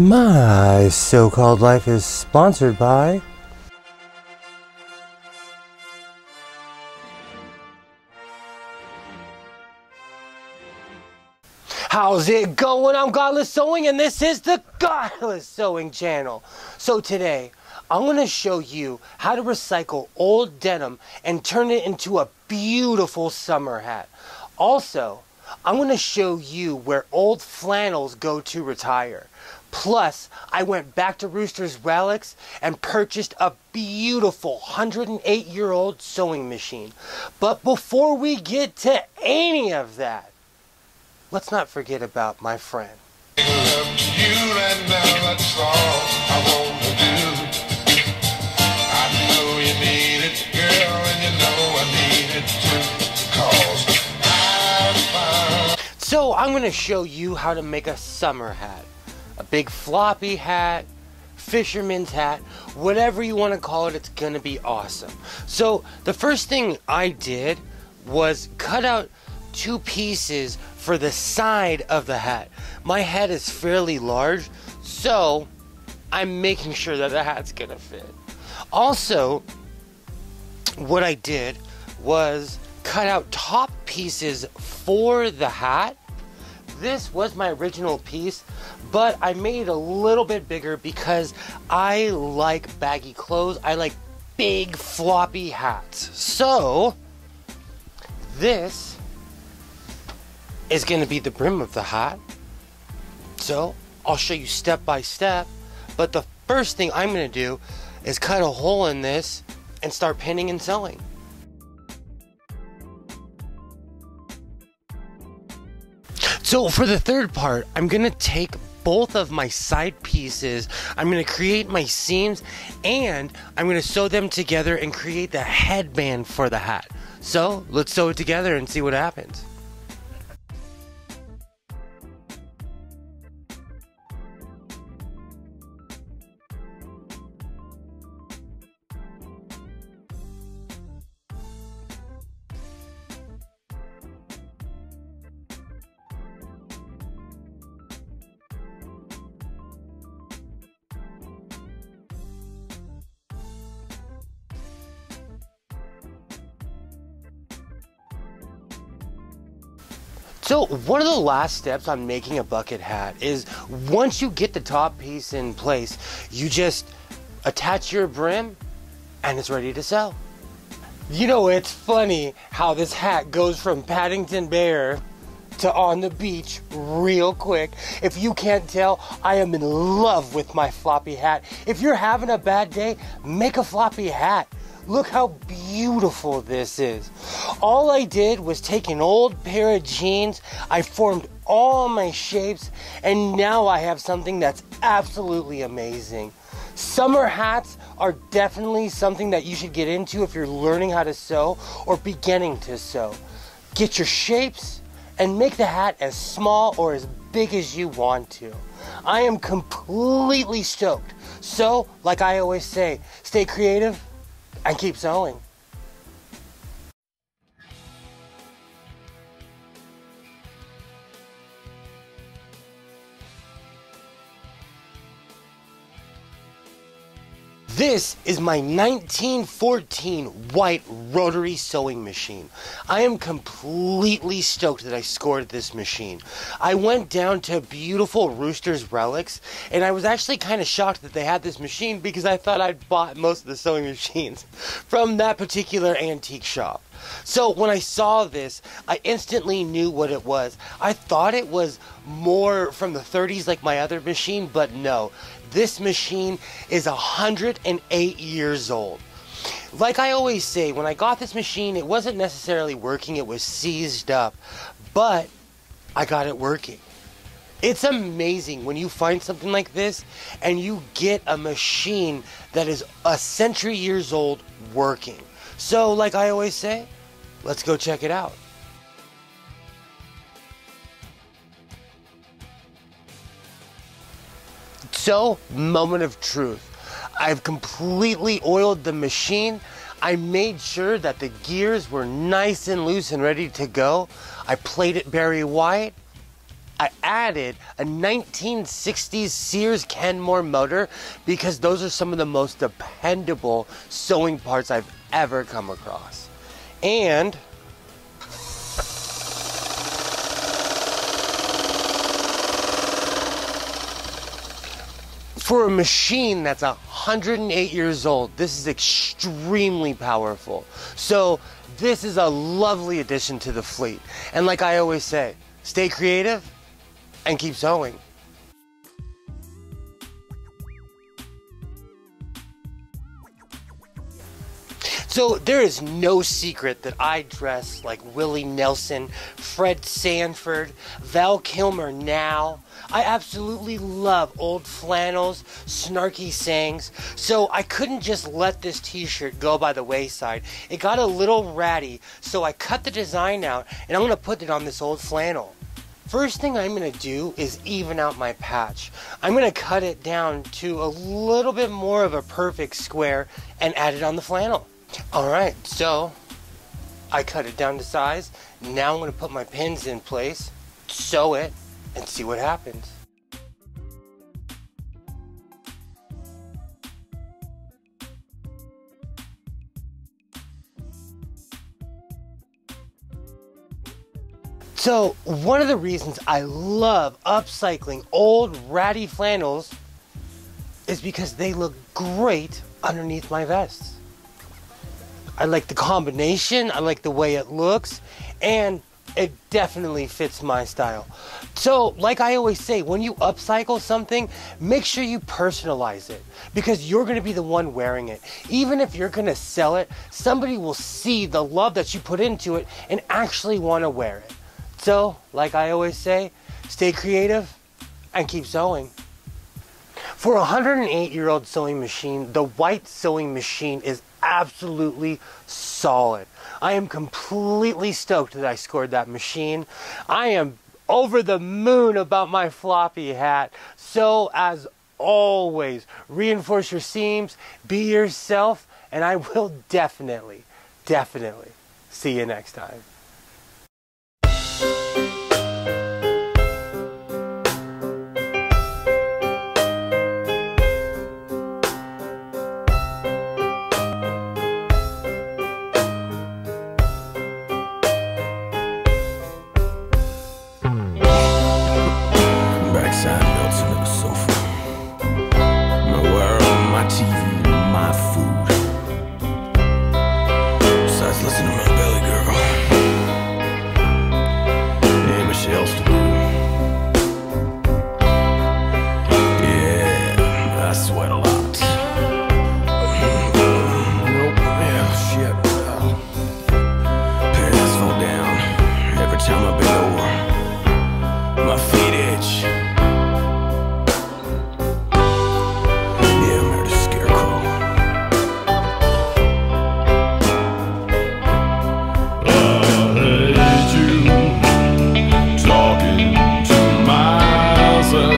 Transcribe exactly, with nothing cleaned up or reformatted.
My So-Called Life is sponsored by How's it going? I'm Godless Sewing and this is the Godless Sewing Channel. So today, I'm going to show you how to recycle old denim and turn it into a beautiful summer hat. Also, I'm going to show you where old flannels go to retire. Plus, I went back to Rooster's Relics and purchased a beautiful one hundred eight year old sewing machine. But before we get to any of that, let's not forget about my friend. So I'm going to show you how to make a summer hat. A big floppy hat, fisherman's hat, whatever you want to call it, it's going to be awesome. So the first thing I did was cut out two pieces for the side of the hat. My head is fairly large, so I'm making sure that the hat's going to fit. Also, what I did was cut out top pieces for the hat. This was my original piece, but I made it a little bit bigger because I like baggy clothes. I like big floppy hats. So this is going to be the brim of the hat. So I'll show you step by step. But the first thing I'm going to do is cut a hole in this and start pinning and sewing. So for the third part, I'm gonna take both of my side pieces, I'm gonna create my seams, and I'm gonna sew them together and create the headband for the hat. So let's sew it together and see what happens. So one of the last steps on making a bucket hat is once you get the top piece in place, you just attach your brim and it's ready to sew. You know, it's funny how this hat goes from Paddington Bear to on the beach real quick. If you can't tell, I am in love with my floppy hat. If you're having a bad day, make a floppy hat. Look how beautiful this is. All I did was take an old pair of jeans, I formed all my shapes, and now I have something that's absolutely amazing. Summer hats are definitely something that you should get into if you're learning how to sew or beginning to sew. Get your shapes and make the hat as small or as big as you want to. I am completely stoked. So, like I always say, stay creative and keep sewing. This is my nineteen fourteen White Rotary Sewing Machine. I am completely stoked that I scored this machine. I went down to beautiful Rooster's Relics, and I was actually kind of shocked that they had this machine because I thought I'd bought most of the sewing machines from that particular antique shop. So when I saw this, I instantly knew what it was. I thought it was more from the thirties like my other machine, but no. This machine is one hundred eight years old. Like I always say, when I got this machine, it wasn't necessarily working, it was seized up, but I got it working. It's amazing when you find something like this and you get a machine that is a century years old working. So like I always say, let's go check it out. So, moment of truth. I've completely oiled the machine. I made sure that the gears were nice and loose and ready to go. I played it Barry White, I added a nineteen sixties Sears Kenmore motor because those are some of the most dependable sewing parts I've ever come across. And for a machine that's one hundred eight years old, this is extremely powerful. So this is a lovely addition to the fleet. And like I always say, stay creative and keep sewing. So there is no secret that I dress like Willie Nelson, Fred Sanford, Val Kilmer now. I absolutely love old flannels, snarky sayings, so I couldn't just let this t-shirt go by the wayside. It got a little ratty, so I cut the design out and I'm gonna put it on this old flannel. First thing I'm gonna do is even out my patch. I'm gonna cut it down to a little bit more of a perfect square and add it on the flannel. Alright, so I cut it down to size. Now I'm gonna put my pins in place, sew it, and see what happens. So one of the reasons I love upcycling old ratty flannels is because they look great underneath my vests. I like the combination, I like the way it looks, and it definitely fits my style. So like I always say, when you upcycle something, make sure you personalize it because you're gonna be the one wearing it. Even if you're gonna sell it, somebody will see the love that you put into it and actually wanna wear it. So like I always say, stay creative and keep sewing. For a one hundred eight year old sewing machine, the White sewing machine is absolutely solid. I am completely stoked that I scored that machine. I am over the moon about my floppy hat. So as always, reinforce your seams, be yourself, and I will definitely, definitely see you next time.